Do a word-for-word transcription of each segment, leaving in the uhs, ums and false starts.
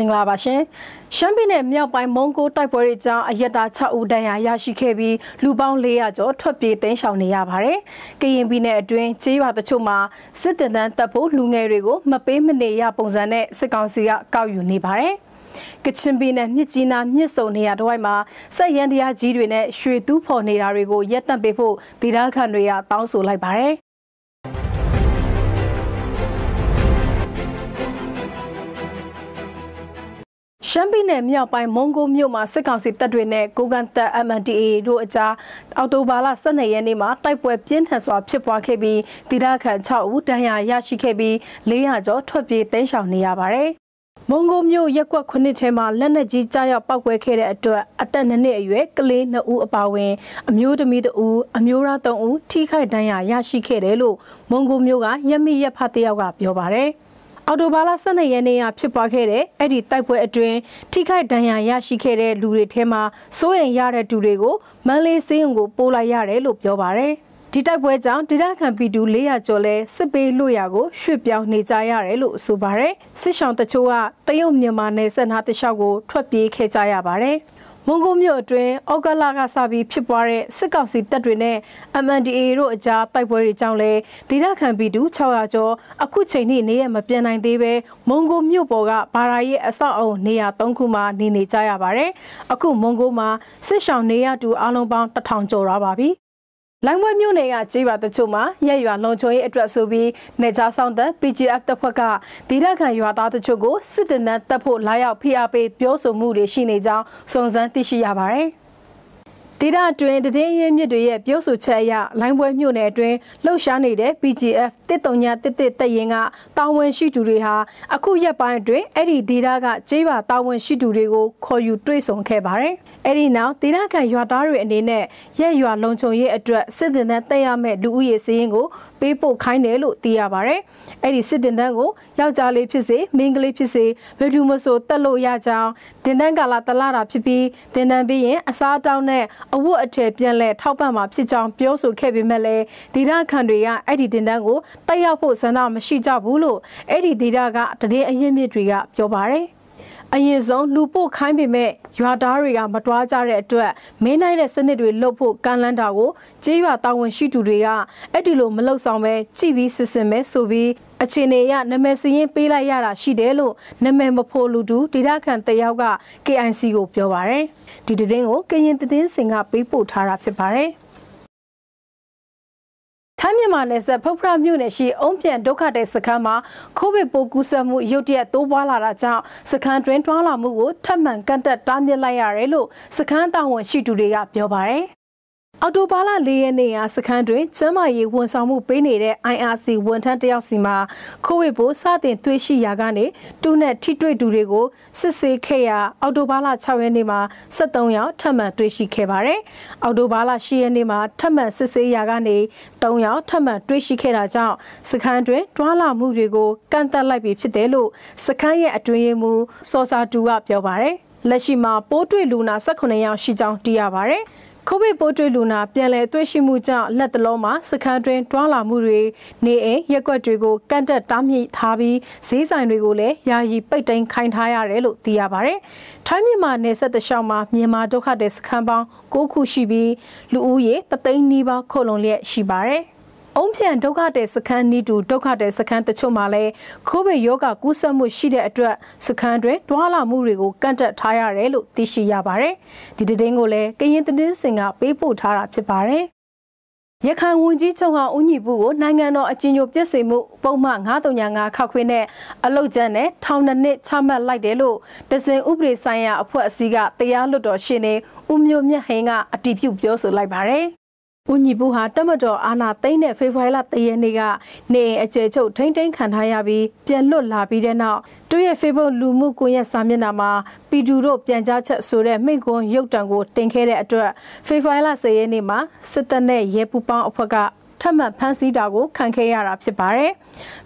Minglabache Shambine Miao by Mongo Typorita, Ayata Chaudaya Yashikebi, Lubang Leajo, Topi, Tenshaw Niabare, Kayambine, Dwayne, Tiva the Chuma, Sitanan Tapo, Lungerego, Mape Menea Ponzane, Sekansia, Kayu Nibare. Kitchenbine, Nitina, Nisonia, Doima, Sayandia Jirine, Shui Dupo Nirarigo, Yetan Bepo, Didakanria, Bounso Libare. Shambine Miao by Mongo Muma, Sekansi Tadwine, Goganta, Amadi, Roja, Autobala, Sanayanima, Type Web Jentaswa, Pipwa Kebi, Didakan, Tau, Daya, Yashikebi, Leajo, Topi, Tenshaw Niabare. Mongo Mio Yakwa Kunitema, Lena G. Jaya Pakweke at Atanane, Yakle, no U Apawe, a mule to meet the U, a mura to U, Tika Daya, Yashike, Lo, Mongo Muga, Yami Yapatiaga, Yobare. Autobala Sanayania, Pipakere, Eddie Typeway Adrian, Tika Daya, Yashike, Luritema, Soy Yara Durego, Malay Singo, Pola Yare, Loop Yobare. Dita Gueja, Dita can be do Lea Jole, Sebe Luyago, Shipia Nizayarelo, Subare, Sishantachoa, Tayom Yamanes and Hatishago, Twapi Kejayabare, Mongomio Dre, Ogalaga Sabi, Pipare, Sikasi Tadrine, Amandi Roja, Taipori Jangle, Dita can be do Chawajo, Akucheni near Mapiana Debe, Mongo Muboga, Paraye, Asao, Nea Tonkuma, Nini Jayabare, Aku Mongoma, Sishan Nea do Alonban Tatanjo Rababi. Langwa Munea Jiva the Chuma, Yaya Lonchoi Adrasubi, Neja Sounder, P G after Paka, Dilaka Yuada Chogo, Sitting at the Port Laya, P R P, Pioso Moody, Shineja, Sonsan Tishiabare. Dida drain the day Yamia, Pioso Chaya, Langwa Mune drain, Lo Shanide, P G F, Titonia, Titayanga, Tawan Shiduriha, Akuya Pine drain, Eddie Didaga, Jiva, Tawan Shidurigo, call you Trason Cabare. Eddie now, Dinaka, you are direct and in there. Yea, you are Lonchon ye address, sitting that they are met Louis Singo, people kindly look Diabare. Eddie sitting dango, Yajali Pisse, Mingley Pisse, Medumoso, Talo Yajal, Dinangala Talara Pipi, Dinan being a sat down there, a wood attack, Yanle, Taupama, Pijan, Pioso, Kevin Mele, Didan Candria, Eddie Dinango, Tayapo Sanam, Shijabulo, Eddie Didaga, today a Yemitria, Yobare. A year's own Lupo can be made. You are Daria, Madraza at Dua, Mainai Senate with Lopo, Ganlandago, Jiva Tawan Shiduria, Edilo Melosame, G V Sisame, Sobi, Achinea, Nemesian Pila Yara, Shidelo, Nemembo Poludu, Didakan Tayaga, K N C O Piovare. Didango, Kayan the dancing up people, Tarapare. Tamiaman is a popular mune, she ompia doka de Sakama, Kobe Bokusamu, Yodia, Dobala Raja, Sakan Rentwala Mugo, Taman Kanta, Tamia Layarelo, Sakanta when she do the up your bare. Autobala Leanea, Sakandre, Sama ye won some bene, I asked the one tantiasima, Koebo, Satin, Twishi Yagane, Dunet, Titwe Durego, Sese Kea, Autobala Charenima, Satonia, Tama, Twishi Kebare, Autobala Shianima, Tama, Sese Yagane, Donya, Tama, Twishi Keraja, Sakandre, Dwala Murego, Ganta Labi Pitelo, Sakaya Adriemu, Sosa Dua Piovare, Lashima, Portwe Luna, Sakonia, Shijang Diabare. Kobe Portrait Luna, Piale, Twishimuja, Let the Loma, Secondary, Dwala Murray, Nee, Yaquadrigo, Ganta, Dami, Tabi, Cesar Rigole, Yayi, Payton, Kind Hayarelo, Diabare, Timima Nes at the Shama, Mima Doka des Kamba, Goku Shibi, Luuye, the Tain Niba, Colonia, Shibare. Ompian Doka de Sakan Nidu, Doka de Sakan the Chomale, Kobe Yoga, Gusamu Shida Adra, Secondary, Dwala Murigo, Ganta, Tayarelo, Tishiyabare, Didangole, Gayantin Singer, Bebo Tara Pipare. Yakan Wunji Tonga Unibu, Nangano, a Junior Jessimu, Bowman, Hadonyanga, Kakwine, Alojane, Town and Net, Tama like the low, doesn't Ubre Saya, a poor cigar, the Yalodo Shene, Umio Miahanga, a deep Yoso Libare. Unibuha Tamador Anna Tane Fivela Tayaniga, nay a Jeto Taintain Kanhayabi, Pianlo Labidena, do your favour Lumukuya Saminama, Biduro Pianjacha Sure, Mego, Yotango, Tankere Adra, Fivela Sayanima, Setane, Yepupan Opaga, Tama Pansy Dago, Kankayara Psipare,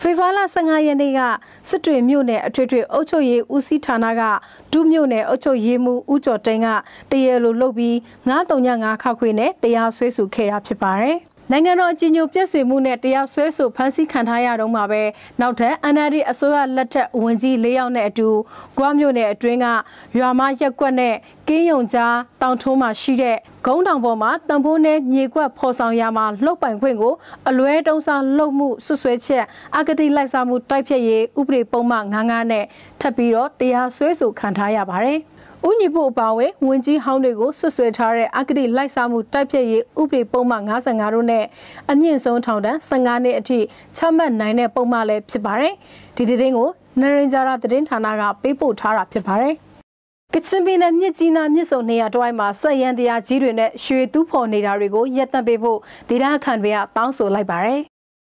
Fivela Sangayaniga, Setri Mune, a Tretri Ocho Ye Usi Tanaga, Dumune Ocho Yemu Ucho Tenga, the Yellow Lobby, Natonyanga Kakwine, the Yasuke Pipare. Nangano Jinu Piasi Munet Yasu Pansi Kanhaya Romabe, Nauta, Anari Asoa Lata Wenji Leone Du, Guamune Dringa, Yama Yakwane, Gayonza, Tantoma Shire, Gondang Boma, Tambone, Yigua Posan Yama, Lopan Quingo, Alue Donsan Lomu, Susweche, Agati Lazamu Taipeye, Ubre Boma, Hangane, Tapiro, Yasu Kanhaya Bare. Unibu Bawe, Wenji Houndego, Suswetare, Agati Lazamu Taipeye, Ubre Boma, Hazangarune. A new zone towner, Sangane tea, Chaman Nine Pomale Pipare, Didingo, Narinjara the Dintanaga, people Tara Pipare. Kitsumbin and Nitina Niso near Doima, Sayandia Jirune, Shui Dupo Nidarigo, Yetan Bebo, Dida can be a bouncer like Bare.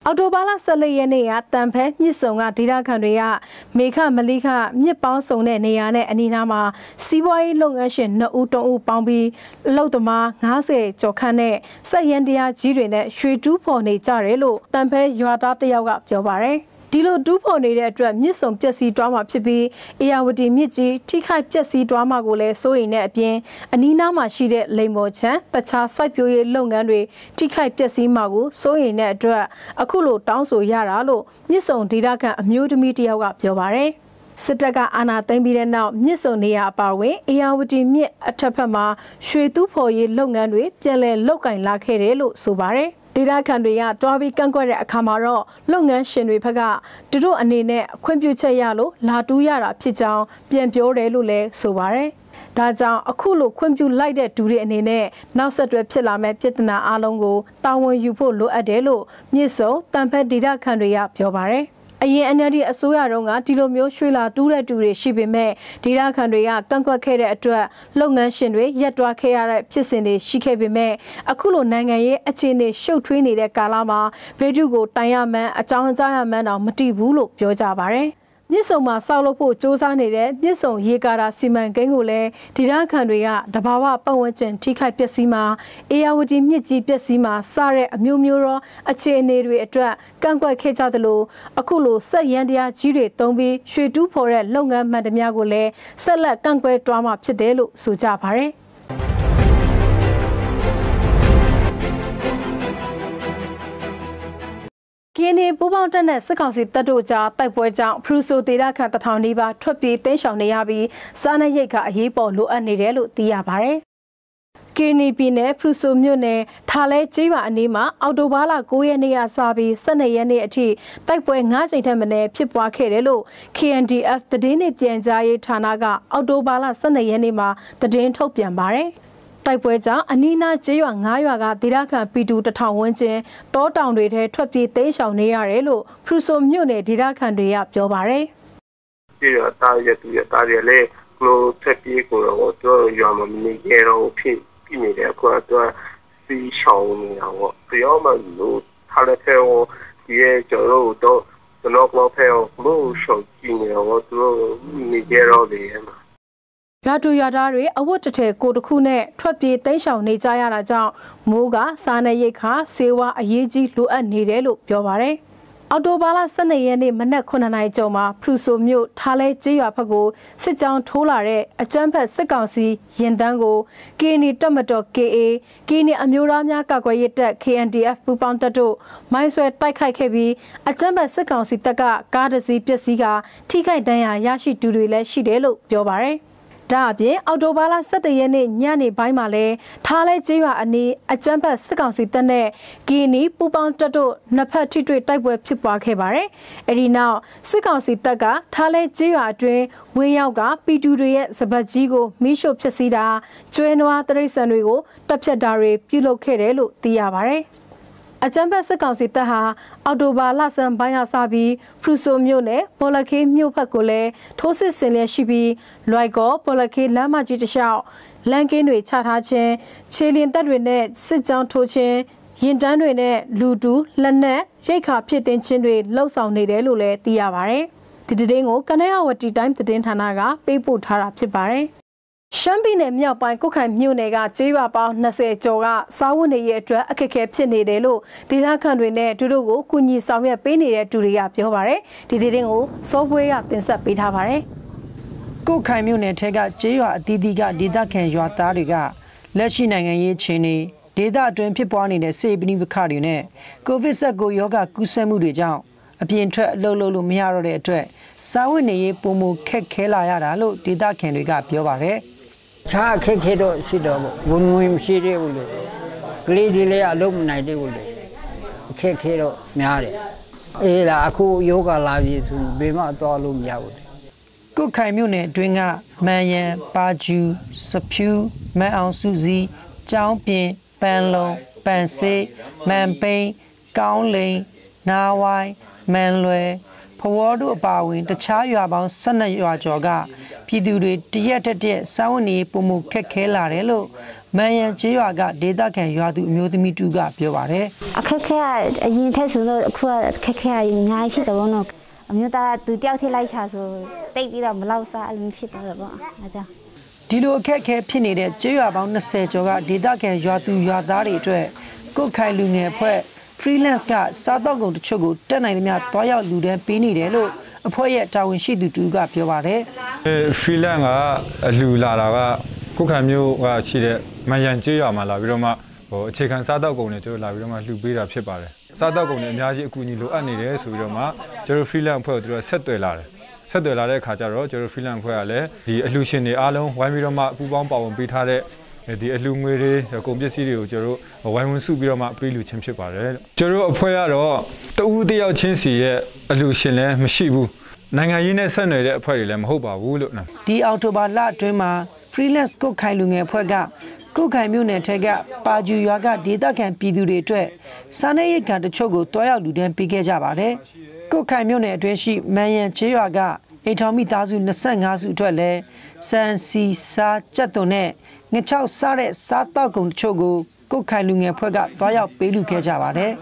Autobala Salayanea, Tampe, Nisonga, Dida Canria, Meka Malika, Nipansone, Niane, and Inama, Siway Long Ashen, No Uton Upambi, Lotoma, Nase, Chokane, Sayandia, Jirine, Shui Dupone, Tarelo, Tampe, Yuata Yaga, Yobare. Dilo Dupone, a drum, Nison Piasi drama Pibi, Eawadi Miji, Tika Piasi drama gole, so in a bien, and Inama she did Lamocha, Pacha Saipue Long and Tika Piasi Mago, so in a dra, Akulo, Downso Yaralo, Nison Didaka, a mute media up Yobare. Sitaka Anna Tembire now, Nisonia Barway, Eawadi Mie Atapama, Shui Dupoye Long and Way, Jelle Logan Lakerelo, Subare. Dida Kandria, Drabi Kangore Kamaro, Longan Shinripaga, Dudu Anine, Quimpucha Yalo, La Duyara Pijao, Bienpio Relule, Sovare. Dajao, Akulo, Quimpu lighted Duri Anine, now set Repsilame, Pietna Alongo, Tawan Yupolo Adelo, Miso, Tampa Dida Kandria, Piovare. A year and a soya ronga, Dilomio Shrila, Dura Dure, Shibime, Dida Kandria, Kanka Kere at Dra, Longan Shinri, Yatra Kara, Pisine, Shikebime, Akulo Nangaye, a chine, show twinny de Kalama, Vedugo, Diaman, a town diamond, or Matibulo, Piojabare. Nisoma Salopo, Josanide, Nison Yegara, Siman Gangule, Dida Kandria, Dabawa, Pawanchen, Tika Pesima, Eawadi Miji Pesima, Sare, Mumuro, a chine, a dra, Ganga Ketadalo, Akulo, Sayandia, Jire, Tombi, Sri Dupore, Longa, Madame Yagule, Sala Ganga Drama Pidelo, Sujapare. Kini Bubantan and Sakansi Tadoja, Tapoja, Pruso Dida Catataniba, Tropi, Tensha Niabi, Sana Yaka, Hipo, Lu and Nirelu, Diabare. Kini Bine, Pruso Mune, Tale, Jiva Anima, Autobala, Guiania Sabi, Sana Yani Ati, Tapoe Nazi Temene, Pipwa Kerelo, K N D F, the Dini Pienzai Tanaga, Autobala, Sana Yanima, the Dane Topian Bare. Taipweja, Anina Jiwa Ngayaga, Diraka Pidu the Tawanjin, Dot down with her twenty days on the Arelo, Pruso Mune, Diraka, the Abjobare. Here, Talia to your Talia, Glow, Tapi, or Yamamigero, Pinida, Quadra, Sea Shawni, or Prioman, Lu, Talateo, Yajaro, Dot, the Noble Pale, Blue Shokin, or Nigero, the Emma. Yadu Yadari, a water take, go to Kune, Trapi, Tensha, Nizayana Jao, Muga, Sana Yeka, Sewa, Ayiji, Lu and Nidelu, Piovare. Autobala Sanayani, Manakonanai Joma, Pruso Mute, Tale, Giapago, Sit down Tolare, a jumper, Sekansi, Yendango, Guinea Tomato, K A, Guinea Amuranya, Kagoyeta, K N D F, Pupantato, Myswe, Taikai Kebi, a jumper, Sekansi Taka, Gardasi, Piasiga, Tikai Daya, Yashi, Dudule, Shidelu, Piovare. Autobala Satayane, Nyani Baimale, Tale Jiva Ani, a jumper, Sikansitane, Guinea, Puban Tato, Napa Titri Taipue Pipa Kebare, Edi now, Sikansitaga, Tale Jiva Dre, Wayaga, Piduri, Sabajigo, Misho Pesida, Juenua Teresanrigo, Tapchadari, Pulo Kerelu, Diabare. A jumper Sakansitaha, Autoba Lasan Bayasabi, Pruso Mune, Polake Mupacule, Tose Celia Shibi, Loigo, Polake Lama Jitishao, Lankinwe Chatache, Chilin Dadrene, Sit down Toche, Yindanrene, Ludu, Lane, Jacob Pitin Chinwe, Losan Nidelule, Diabare. Tidingo, Kanawati time the Dintanaga, Papo Tara Pibare. Shambi ne miao pai kukan miu nega jiwa bao nase joga sawune ye dra akeke pini de lo dida kanwine dudugo kunyi sawya pini de duria piobare didingo software ya tinsa pitabare kukan miu ne tega jiwa didiga dida kan yuatariga leshina ye chini. ဒီနေ့ Dida Data to Pipon in a Sabini Vicarione, Govisa go yoga Kusemu de Jao, a pientra lolo miaro de tre, Sawine Pumu Kekela lo, Dida can regard Piovare. Ta Kekido Sido, Wunwim Siri would gladly alumni they would Kekido Miare. Ela Aku yoga lavi to Bima Dolum Yaud. Good Kaimune, Dringa, Mayan, Baju, Sapu, Mayan Suzi, Jampian. Panlo, Pansy, Manping, Gaoling, Nawai, Manlue, Pawadu Bowing, the Chaya Bang Sana Yajoga, Piduri, Dieta, Sawni, Pumu Kekelarello, Mayan Chiaga, Deda can Yadu Mutimiduga, Piovare. A Kakea, you test Kakea in Nashi, the one of Muta to Delta Light House, take it up, Lausa, and Ship. Dilo Keke Pinade, Joabon Sejoga, Didakan Yadu Yadari Dre, Gokai Lune Pue, Freelance Guard, Sadago Chogo, Tanamia Toya Lude, Pinidelo, a poet Tawin Shidu Duga Piovare. Freelanga, Lula, Kukamu, Chile, Mayan Joya Malaviroma, or Chicken Sadago to Laviroma Lubira Pipare. Sadago and Yaji Kunilo Anide, Suroma, Jerofila Pedro Setuela. Sadolare Kajaro, Jerusalem, the illusion, the Alum, Wamiroma, Pubamba, and Bitare, the Illumere, the Combicio, Jero, or Wamun Subiroma, Prelude Championship. Jero Poyaro, the Udia Chinsi, Illusion, Mashibu, Nangayina Sunday, Parilem, Hoba, Woolna. The Autobala Drema, Freelance Kokailunga Puega, Kokaimune Tega, Baju Yaga, Dida can Pidure Tre, Sanae can the Chogo, Toya Ludan Pigajabare. Kaimune, Drenshi, Mayan Chiaga, Atomi Dazu Nasangazu Dwelle, San Si Sa Chatone, Nechao Sare Satagum Chogo, Kokailunga Puga, Toya Beluke Javare.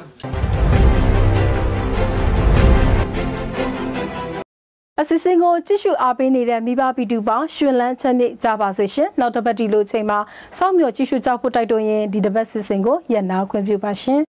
As a single tissue abinated Mibabi Duba, Shulan Tami Taba Session, not a bad deal, Tama, some your tissue tapo Tadoye, did the best single, yet now can view passion.